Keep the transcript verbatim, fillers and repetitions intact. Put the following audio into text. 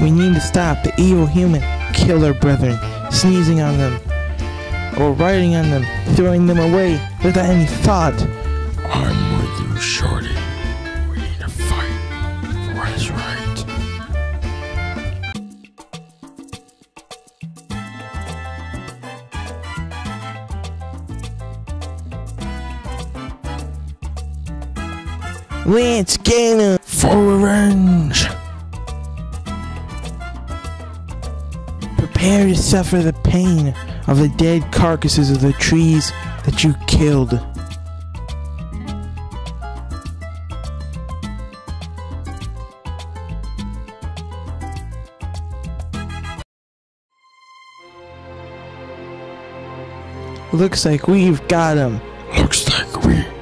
We need to stop the evil human killer brethren, sneezing on them, or riding on them, throwing them away without any thought. I'm with you, Shorty. We need to fight for what is right. Let's get him for revenge. Prepare to suffer the pain of the dead carcasses of the trees that you killed. Looks like we've got him. Looks like we